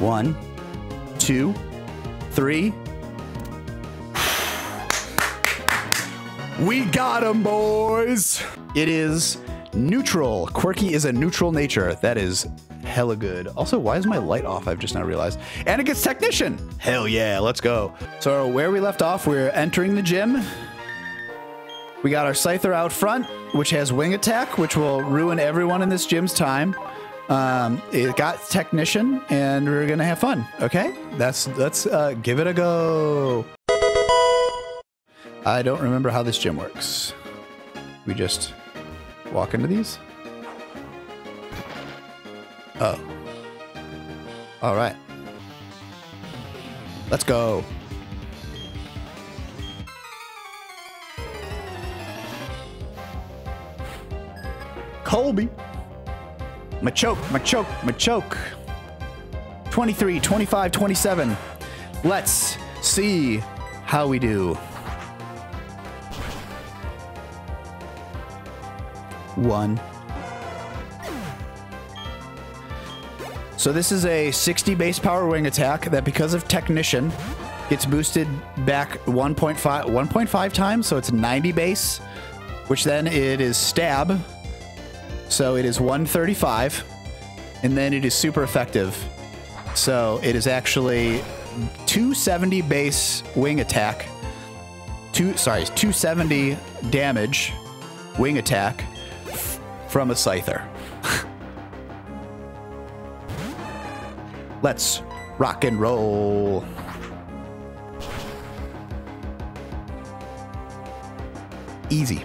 1, 2, 3. We got him, boys. It is neutral. Quirky is a neutral nature. That is hella good. Also, why is my light off? I've just now realized. And it gets Technician. Hell yeah, let's go. So where we left off, we're entering the gym. We got our Scyther out front, which has Wing Attack, which will ruin everyone in this gym's time. It got Technician, and we're gonna have fun. Okay, let's give it a go. I don't remember how this gym works. We just walk into these? Oh. All right. Let's go. Colby. Machoke, Machoke, Machoke. 23, 25, 27. Let's see how we do. 1. So this is a 60 base power wing attack that, because of Technician, gets boosted back 1.5 times, so it's 90 base, which then it is Stab, so it is 135, and then it is super effective, so it is actually 270 base wing attack, 270 damage wing attack from a Scyther. Let's rock and roll. Easy.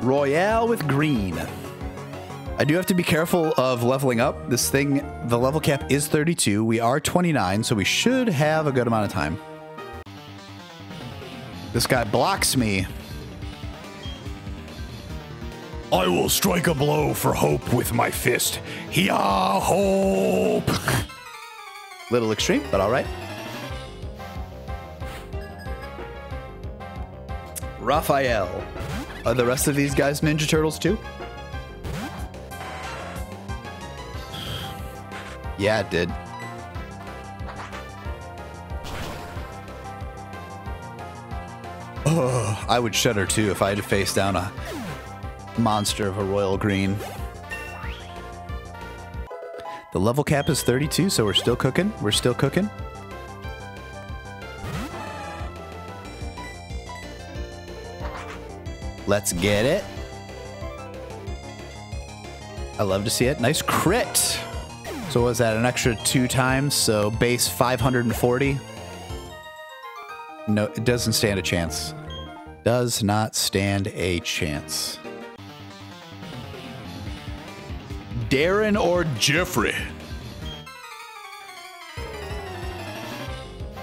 Royale with green. I do have to be careful of leveling up. This thing, the level cap is 32. We are 29, so we should have a good amount of time. This guy blocks me. I will strike a blow for hope with my fist. Hee-haw, hope! Little extreme, but all right. Raphael. Are the rest of these guys Ninja Turtles too? Yeah, it did. Oh, I would shudder too if I had to face down a monster of a royal green. The level cap is 32, so we're still cooking. We're still cooking. Let's get it. I love to see it. Nice crit. So what was that, an extra 2 times? So base 540. No, it doesn't stand a chance. Does not stand a chance. Darren or Jeffrey?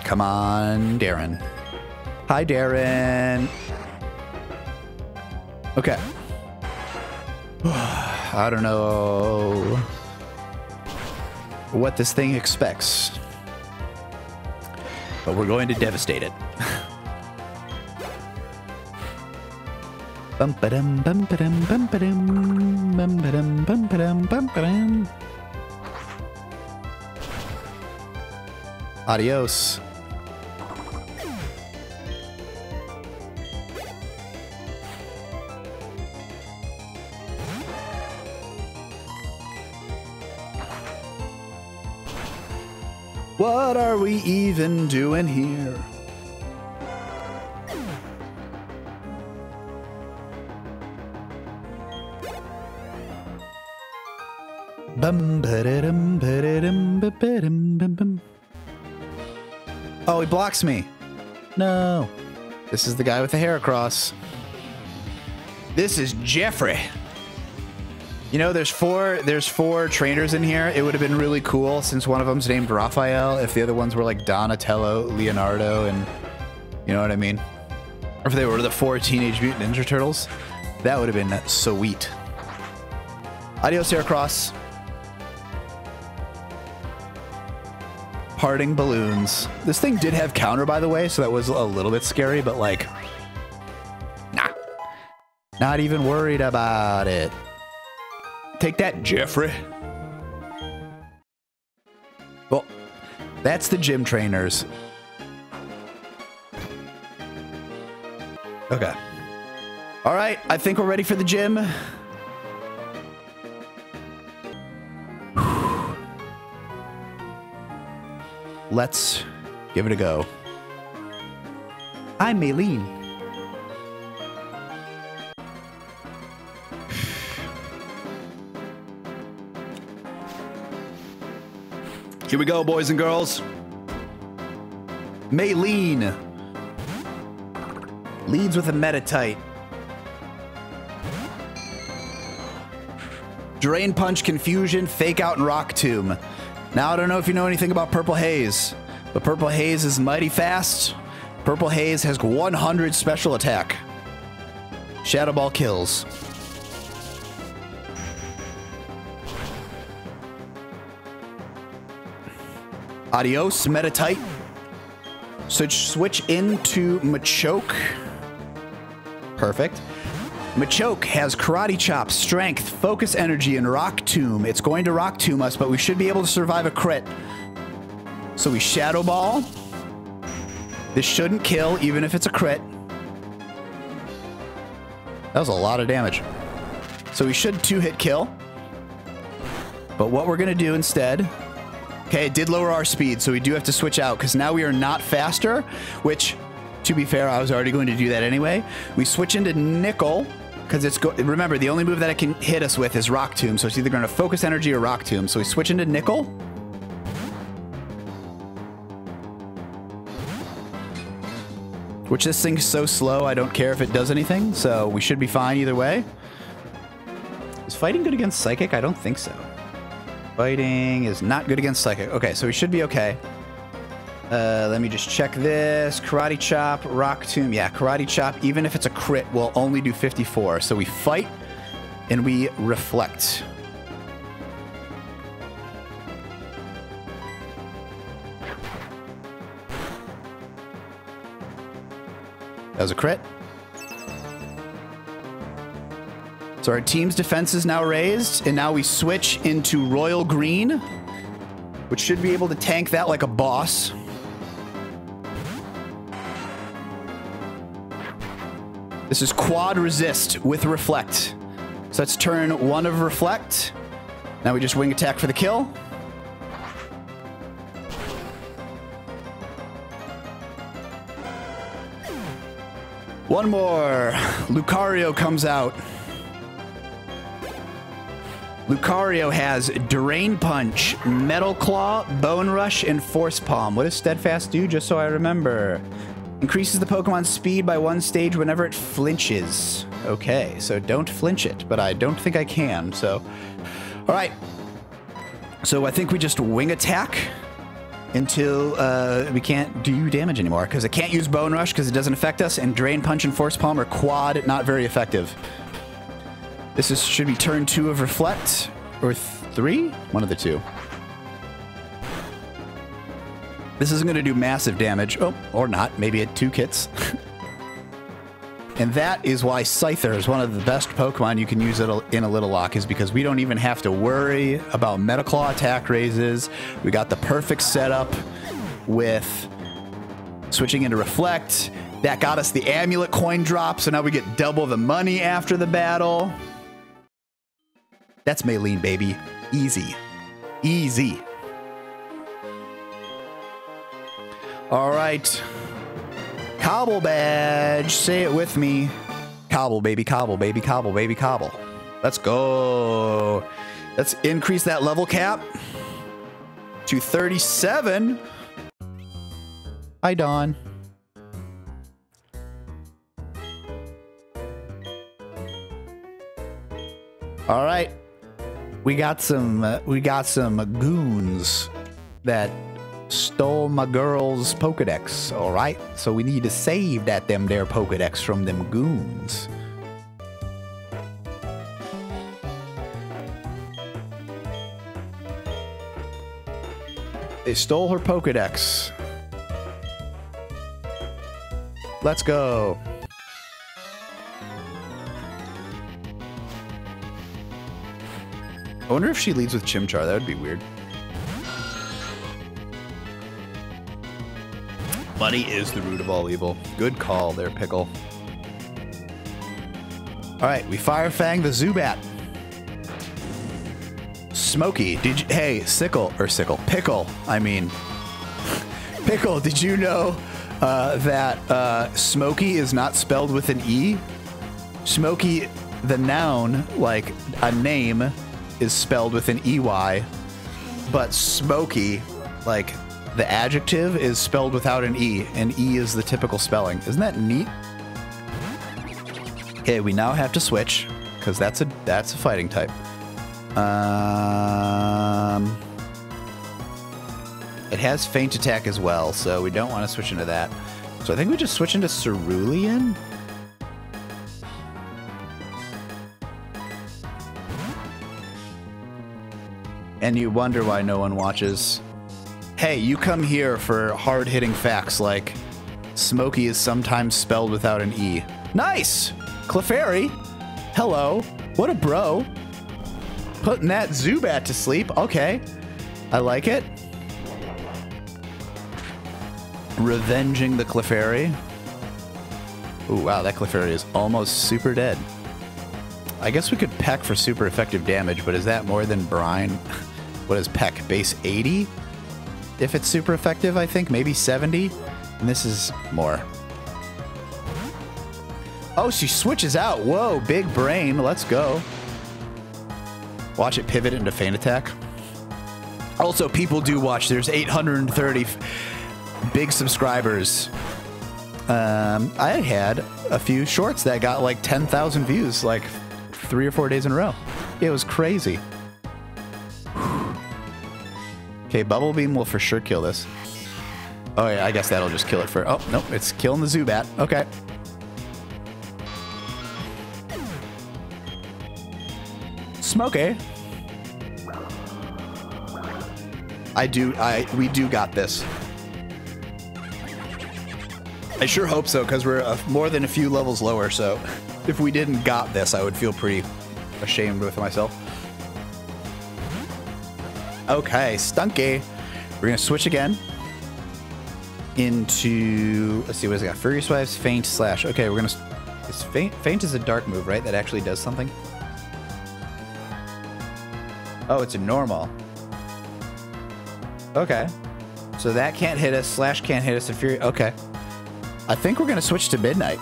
Come on, Darren. Hi, Darren. Okay. I don't know what this thing expects, but we're going to devastate it. Bum ba dum bum ba dum bum ba dum bum ba dum bum ba dum bum ba dum. Adios. What are we even doing here? Oh, he blocks me. No. This is the guy with the Heracross. This is Jeffrey. You know, there's four trainers in here. It would have been really cool, since one of them's named Raphael, if the other ones were like Donatello, Leonardo, and you know what I mean? Or if they were the 4 Teenage Mutant Ninja Turtles. That would have been sweet. Adios, Heracross. Parting balloons. This thing did have counter, by the way, so that was a little bit scary, but like, nah. Not even worried about it. Take that, Jeffrey. Well, that's the gym trainers. Okay. All right, I think we're ready for the gym. Let's give it a go. I'm Maylene. Here we go, boys and girls. Maylene leads with a Meditite. Drain Punch, Confusion, Fake Out, and Rock Tomb. Now, I don't know if you know anything about Purple Haze, but Purple Haze is mighty fast. Purple Haze has 100 special attack. Shadow Ball kills. Adios, Meditite. Switch into Machoke. Perfect. Machoke has Karate Chop, Strength, Focus Energy, and Rock Tomb. It's going to Rock Tomb us, but we should be able to survive a crit. So we Shadow Ball. This shouldn't kill, even if it's a crit. That was a lot of damage. So we should two-hit kill. But what we're going to do instead... Okay, it did lower our speed, so we do have to switch out, because now we are not faster, which, to be fair, I was already going to do that anyway. We switch into Nickel. Because it's remember, the only move that it can hit us with is Rock Tomb, so it's either going to Focus Energy or Rock Tomb. So we switch into Nickel. Which this thing's so slow, I don't care if it does anything, so we should be fine either way. Is fighting good against Psychic? I don't think so. Fighting is not good against Psychic. Okay, so we should be okay. Let me just check this. Karate Chop, Rock Tomb. Yeah, Karate Chop, even if it's a crit, will only do 54. So we fight and we reflect. That was a crit. So our team's defense is now raised, and now we switch into Royal Green, which should be able to tank that like a boss. This is Quad Resist with Reflect. So that's turn one of Reflect. Now we just Wing Attack for the kill. One more. Lucario comes out. Lucario has Drain Punch, Metal Claw, Bone Rush, and Force Palm. What does Steadfast do? Just so I remember. Increases the Pokemon's speed by 1 stage whenever it flinches. Okay, so don't flinch it, but I don't think I can, so... All right. So I think we just Wing Attack until we can't do damage anymore, because it can't use Bone Rush because it doesn't affect us, and Drain Punch and Force Palm are quad, not very effective. This is, should be turn 2 of Reflect, or 3? One of the two. This isn't going to do massive damage. Oh, or not. Maybe it 2 kits. And that is why Scyther is one of the best Pokemon you can use in a Little Lock, is because we don't even have to worry about Metaclaw attack raises. We got the perfect setup with switching into Reflect. That got us the Amulet coin drop, so now we get double the money after the battle. That's Maylene, baby. Easy. Easy. All right. Cobble badge. Say it with me. Cobble, baby, cobble, baby, cobble, baby, cobble. Let's go. Let's increase that level cap to 37. Hi, Dawn. All right. We got some goons that stole my girl's Pokédex, all right? So we need to save that them their Pokédex from them goons. They stole her Pokédex. Let's go. I wonder if she leads with Chimchar. That would be weird. Money is the root of all evil. Good call there, Pickle. All right, we Fire Fang the Zubat. Smokey, did you, hey, Pickle, did you know that Smokey is not spelled with an E? Smokey, the noun, like a name, is spelled with an EY, but Smokey, like the adjective, is spelled without an E, and E is the typical spelling. Isn't that neat? Okay, we now have to switch, because that's a fighting type. It has Feint Attack as well, so we don't want to switch into that. So I think we just switch into Cerulean? And you wonder why no one watches. Hey, you come here for hard-hitting facts like Smokey is sometimes spelled without an E. Nice! Clefairy! Hello! What a bro! Putting that Zubat to sleep. Okay. I like it. Revenging the Clefairy. Ooh, wow, that Clefairy is almost super dead. I guess we could Peck for super effective damage, but is that more than Brine? What is Peck? Base 80? If it's super effective, I think. Maybe 70? And this is more. Oh, she switches out. Whoa, big brain. Let's go. Watch it pivot into Feint Attack. Also, people do watch. There's 830 big subscribers. I had a few shorts that got like 10,000 views like 3 or 4 days in a row. It was crazy. Okay, Bubble Beam will for sure kill this. Oh yeah, I guess that'll just kill it for... Oh, nope, it's killing the Zubat. Okay. Smokey. We do got this. I sure hope so, because we're more than a few levels lower, so if we didn't got this, I would feel pretty ashamed with myself. Okay, Stunky. We're going to switch again into... Let's see, what has it got? Furious Wives, Feint, Slash. Okay, we're going to... Feint is a dark move, right? That actually does something? Oh, it's a normal. Okay. So that can't hit us, Slash can't hit us, and Fury... Okay. I think we're going to switch to Midnight,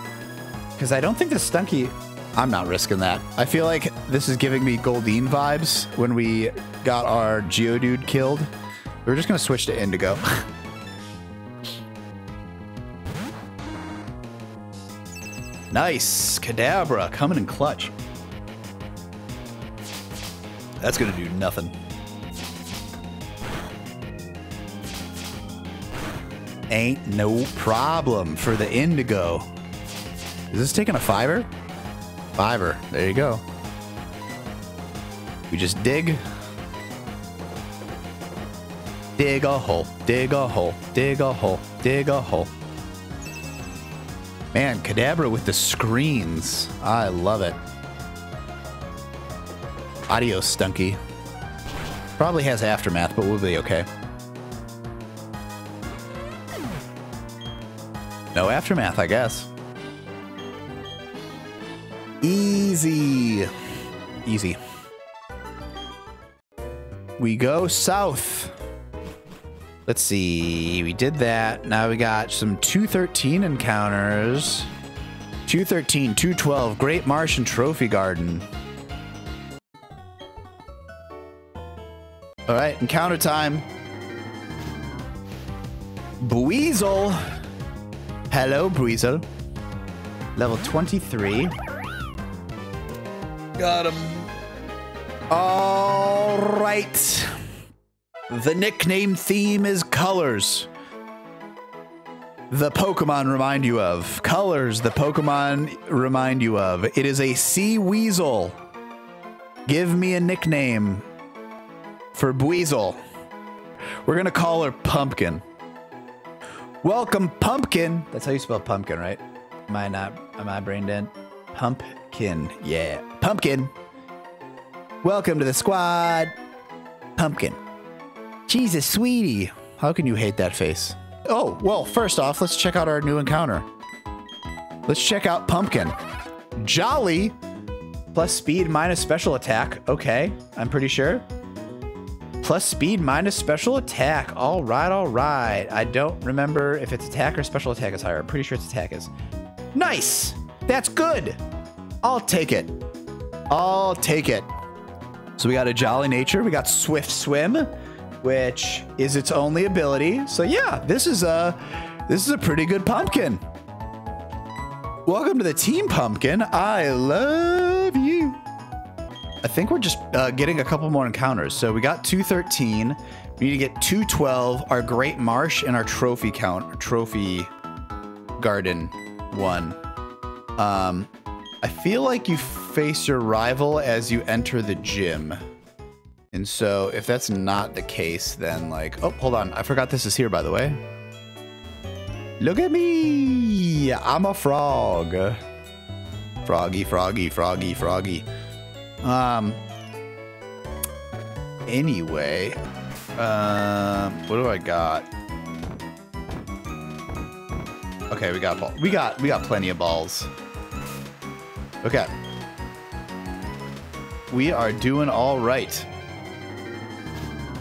because I don't think the Stunky... I'm not risking that. I feel like this is giving me Goldeen vibes when we got our Geodude killed. We're just going to switch to Indigo. Nice! Kadabra coming in clutch. That's going to do nothing. Ain't no problem for the Indigo. Is this taking a fiver? Fiver. There you go. We just dig. Dig a hole. Dig a hole. Dig a hole. Dig a hole. Man, Kadabra with the screens. I love it. Adios, Stunky. Probably has Aftermath, but we'll be okay. No Aftermath, I guess. Easy. Easy. We go south. Let's see. We did that. Now we got some 213 encounters. 213, 212, Great Marsh and Trophy Garden. All right, encounter time. Buizel. Hello, Buizel. Level 23. Got him. All right. The nickname theme is colors. The Pokemon remind you of. Colors the Pokemon remind you of. It is a sea weasel. Give me a nickname for Buizel. We're going to call her Pumpkin. Welcome, Pumpkin. That's how you spell pumpkin, right? Am I brain dead? Pumpkin. Yeah. Pumpkin. Welcome to the squad, Pumpkin. Jesus, sweetie. How can you hate that face? Oh, well, first off, let's check out our new encounter. Let's check out Pumpkin. Jolly. Plus speed minus special attack. Okay, I'm pretty sure. Plus speed minus special attack. All right, all right. I don't remember if it's attack or special attack is higher. I'm pretty sure it's attack is. Nice. That's good. I'll take it. I'll take it. So we got a Jolly Nature. We got Swift Swim, which is its only ability. So yeah, this is a pretty good Pumpkin. Welcome to the team, Pumpkin. I love you. I think we're just getting a couple more encounters. So we got 213. We need to get 212, our Great Marsh, and our Trophy Count, our Trophy Garden one. I feel like you face your rival as you enter the gym. And so if that's not the case, then like, oh, hold on. I forgot this is here, by the way. Look at me. I'm a frog. Froggy, froggy, froggy, froggy. Anyway, what do I got? Okay, we got ball. We got plenty of balls. Okay. We are doing all right.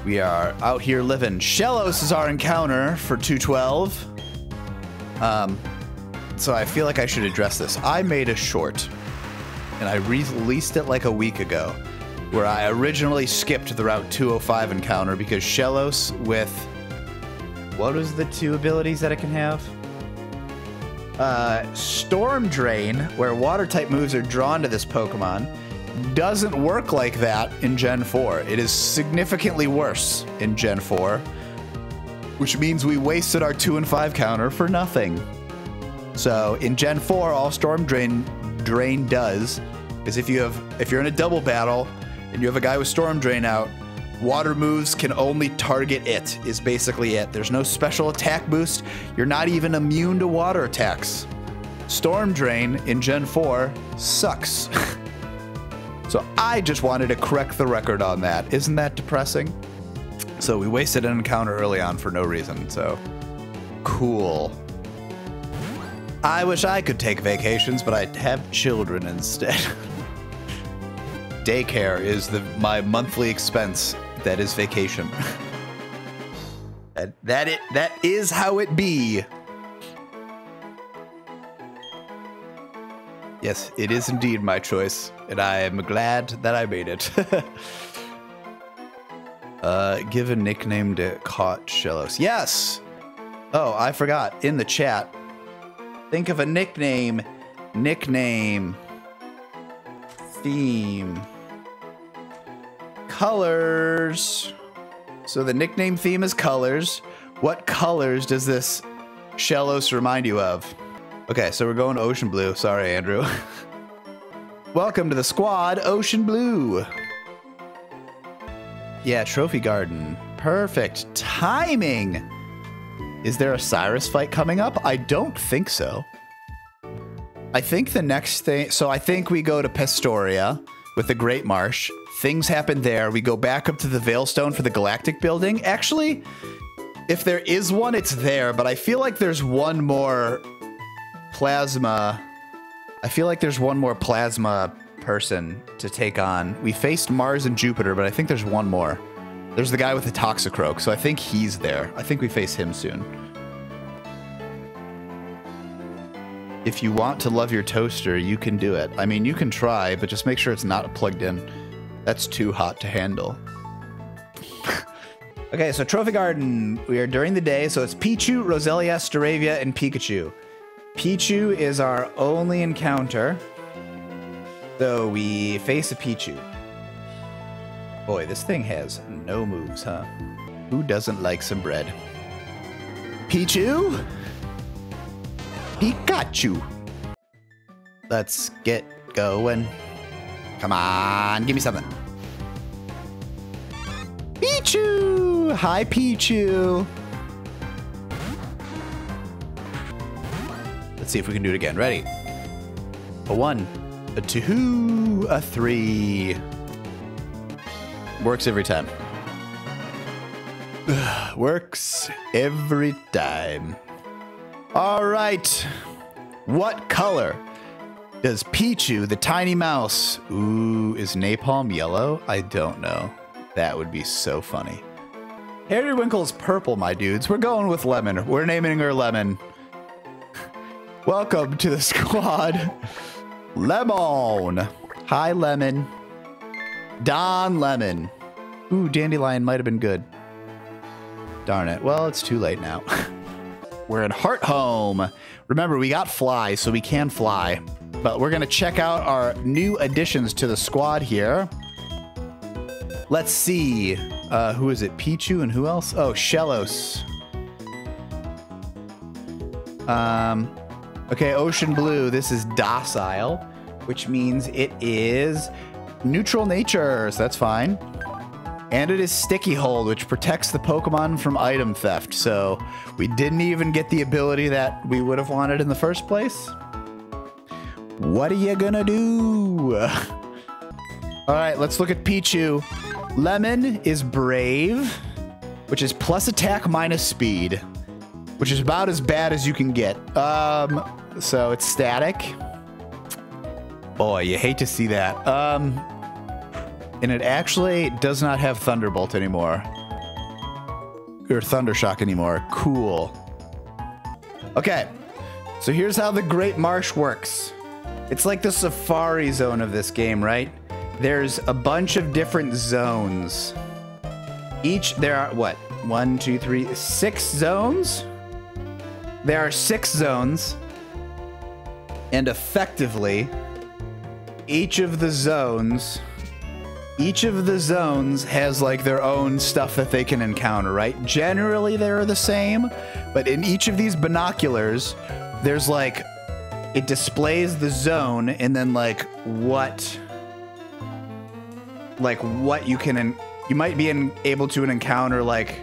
We are out here living. Shellos is our encounter for 212. So I feel like I should address this. I made a short, and I released it like a week ago, where I originally skipped the Route 205 encounter because Shellos with... what is the two abilities that it can have? Storm Drain, where Water-type moves are drawn to this Pokemon, doesn't work like that in Gen 4. It is significantly worse in Gen 4. Which means we wasted our 2 and 5 counter for nothing. So in Gen 4, all Storm Drain does is if you're in a double battle and you have a guy with Storm Drain out, water moves can only target it, is basically it. There's no special attack boost. You're not even immune to water attacks. Storm Drain in Gen 4 sucks. So I just wanted to correct the record on that. Isn't that depressing? So we wasted an encounter early on for no reason, so cool. I wish I could take vacations, but I have children instead. Daycare is my monthly expense. That is vacation. That is how it be. Yes, it is indeed my choice, and I am glad that I made it. Give a nickname to Caught Shellos. Yes! Oh, I forgot. In the chat. Think of a nickname. Nickname. Theme. Colors. So the nickname theme is colors. What colors does this Shellos remind you of? Okay, so we're going Ocean Blue. Sorry, Andrew. Welcome to the squad, Ocean Blue. Yeah, Trophy Garden. Perfect timing. Is there a Cyrus fight coming up? I don't think so. I think the next thing... so I think we go to Pestoria with the Great Marsh. Things happen there. We go back up to the Veilstone for the Galactic Building. Actually, if there is one, it's there. But I feel like there's one more plasma... I feel like there's one more plasma... person to take on. We faced Mars and Jupiter, but I think there's one more. There's the guy with the Toxicroak, so I think he's there. I think we face him soon. If you want to love your toaster, you can do it. I mean, you can try, but just make sure it's not plugged in. That's too hot to handle. Okay, so Trophy Garden. We are during the day, so it's Pichu, Roselia, Staravia, and Pikachu. Pichu is our only encounter. So we face a Pichu. Boy, this thing has no moves, huh? Who doesn't like some bread? Pichu? Pikachu! Let's get going. Come on, give me something. Pichu! Hi, Pichu! Let's see if we can do it again. Ready? A 1. A 2, a 3. Works every time. Works every time. All right. What color does Pichu, the tiny mouse? Ooh, is napalm yellow? I don't know. That would be so funny. Periwinkle's purple, my dudes. We're going with Lemon. We're naming her Lemon. Welcome to the squad. Lemon. Hi, Lemon. Don Lemon. Ooh, dandelion might have been good. Darn it. Well, it's too late now. We're in Heart Home. Remember, we got fly, so we can fly. But we're going to check out our new additions to the squad here. Let's see. Who is it? Pichu and who else? Oh, Shellos. Okay, Ocean Blue. This is docile, which means it is neutral nature, so that's fine. And it is Sticky Hold, which protects the Pokemon from item theft. So we didn't even get the ability that we would have wanted in the first place. What are you gonna do? All right, let's look at Pichu. Lemon is Brave, which is plus attack minus speed, which is about as bad as you can get. So it's static. Boy, you hate to see that. And it actually does not have Thunderbolt anymore. Or Thundershock anymore. Cool. Okay. So here's how the Great Marsh works. It's like the Safari Zone of this game, right? There's a bunch of different zones. Each, there are, what? 6 zones? There are 6 zones. And effectively, each of the zones has like their own stuff that they can encounter, right? Generally, they're the same, but in each of these binoculars, there's like, it displays the zone and then like what you can, you might be able to encounter like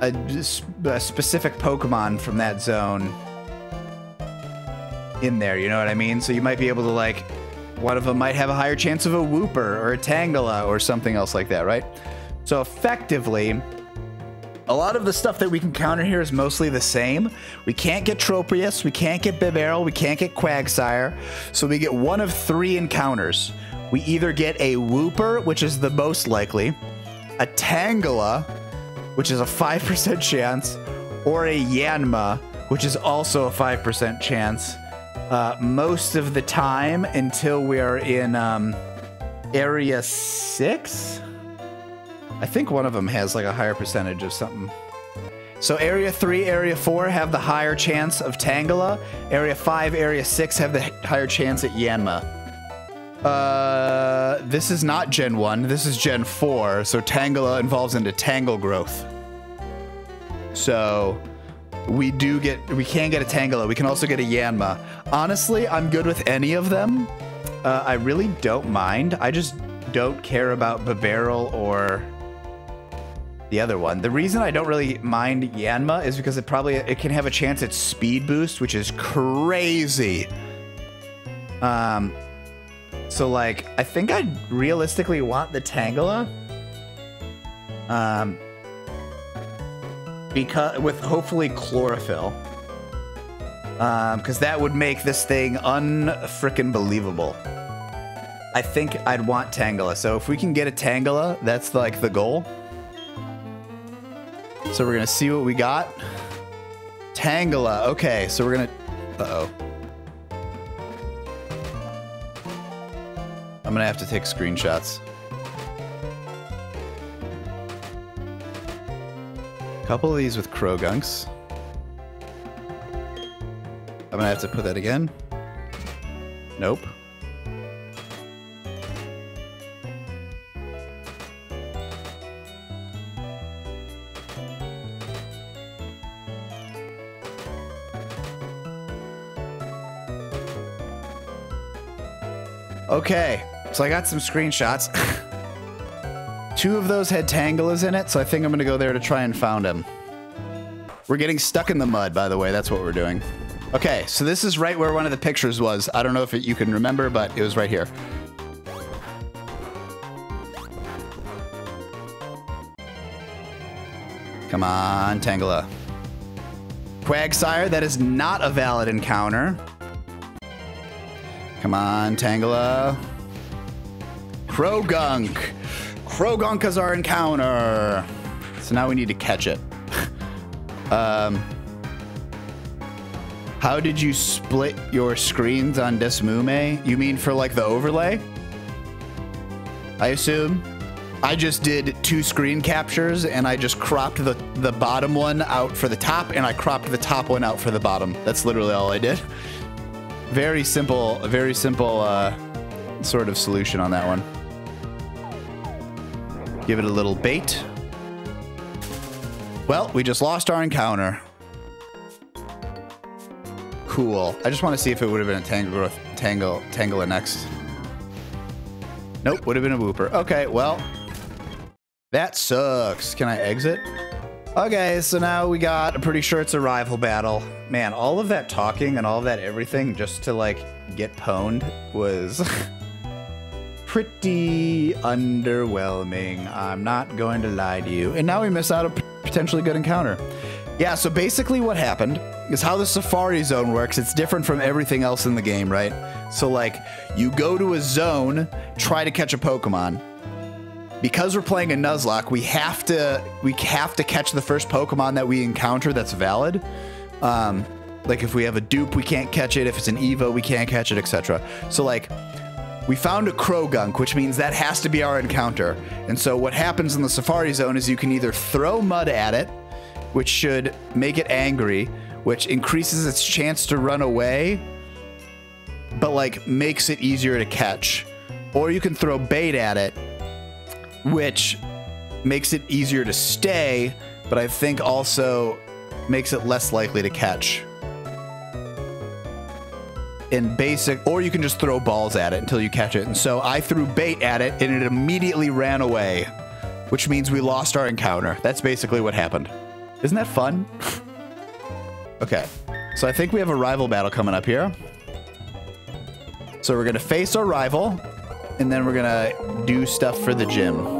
a specific Pokemon from that zone in there, you know what I mean? So you might be able to like, one of them might have a higher chance of a Wooper or a Tangela or something else like that, right? So effectively, a lot of the stuff that we can counter here is mostly the same. We can't get Tropius, we can't get Bibarel, we can't get Quagsire. So we get one of 3 encounters. We either get a Wooper, which is the most likely, a Tangela, which is a 5% chance, or a Yanma, which is also a 5% chance. Most of the time until we are in Area 6. I think one of them has like a higher percentage of something. So Area 3, Area 4 have the higher chance of Tangela. Area 5, Area 6 have the higher chance at Yanma. This is not Gen 1. This is Gen 4. So Tangela evolves into Tangle Growth. So we can get a Tangela. We can also get a Yanma. Honestly, I'm good with any of them. I really don't mind. I just don't care about Bibarel or the other one. The reason I don't really mind Yanma is because it can have a chance at speed boost, which is crazy. So like, I think I'd realistically want the Tangela. Because with hopefully chlorophyll, because that would make this thing un-frickin' believable. I think I'd want Tangela, so if we can get a Tangela, that's like the goal. So we're gonna see what we got. Tangela. Okay, so we're gonna. I'm gonna have to take screenshots. Couple of these with Croagunks. I'm gonna have to put that again. Nope. Okay, so I got some screenshots. 2 of those had Tangelas in it, so I think I'm going to go there to try and found him. We're getting stuck in the mud, by the way. That's what we're doing. Okay, so this is right where one of the pictures was. I don't know if you can remember, but it was right here. Come on, Tangela. Quagsire, that is not a valid encounter. Come on, Tangela. Croagunk. Croagunk is our encounter. So now we need to catch it. How did you split your screens on Desmume? You mean for like the overlay? I assume. I just did 2 screen captures and I just cropped the bottom one out for the top and I cropped the top one out for the bottom. That's literally all I did. Very simple sort of solution on that one. Give it a little bait. Well, we just lost our encounter. Cool. I just want to see if it would have been a Tangela next. Nope, would have been a Wooper. Okay, well, that sucks. Can I exit? Okay, so now we got, I'm pretty sure it's a rival battle. Man, all of that talking and all of that everything just to like get pwned was pretty underwhelming. I'm not going to lie to you. And now we miss out a potentially good encounter. Yeah, so basically what happened is how the Safari Zone works. It's different from everything else in the game, right? So, like, you go to a zone, try to catch a Pokemon. Because we're playing a Nuzlocke, we have to catch the first Pokemon that we encounter that's valid. Like, if we have a dupe, we can't catch it. If it's an Evo, we can't catch it, etc. So, like, we found a Croagunk, which means that has to be our encounter. And so what happens in the Safari Zone is you can either throw mud at it, which should make it angry, which increases its chance to run away, but like makes it easier to catch. Or you can throw bait at it, which makes it easier to stay, but I think also makes it less likely to catch. In basic, or you can just throw balls at it until you catch it. And so I threw bait at it and it immediately ran away, which means we lost our encounter. That's basically what happened. Isn't that fun? Okay, so I think we have a rival battle coming up here. So we're gonna face our rival, and then we're gonna do stuff for the gym.